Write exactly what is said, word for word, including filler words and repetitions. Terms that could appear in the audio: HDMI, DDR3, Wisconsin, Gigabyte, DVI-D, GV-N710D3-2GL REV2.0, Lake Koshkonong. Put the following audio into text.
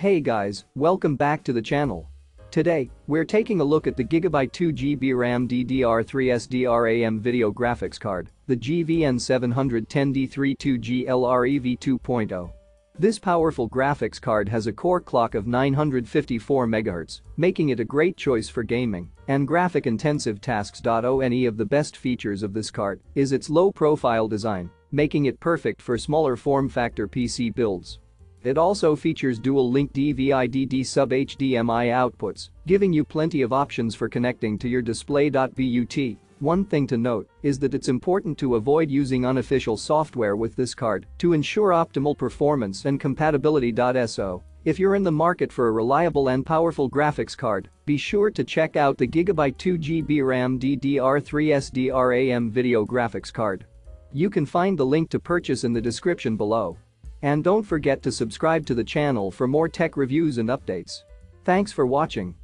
Hey guys, welcome back to the channel. Today, we're taking a look at the Gigabyte two gigabyte RAM D D R three S D RAM video graphics card, the G V N seven ten D three two G L R E V two point oh. This powerful graphics card has a core clock of nine hundred fifty-four megahertz, making it a great choice for gaming and graphic-intensive tasks. One of the best features of this card is its low-profile design, making it perfect for smaller form factor P C builds. It also features dual-link D V I D D sub H D M I outputs, giving you plenty of options for connecting to your display. But one thing to note is that it's important to avoid using unofficial software with this card to ensure optimal performance and compatibility. So, if you're in the market for a reliable and powerful graphics card, be sure to check out the Gigabyte two gigabyte RAM D D R three S D RAM video graphics card. You can find the link to purchase in the description below. And don't forget to subscribe to the channel for more tech reviews and updates. Thanks for watching.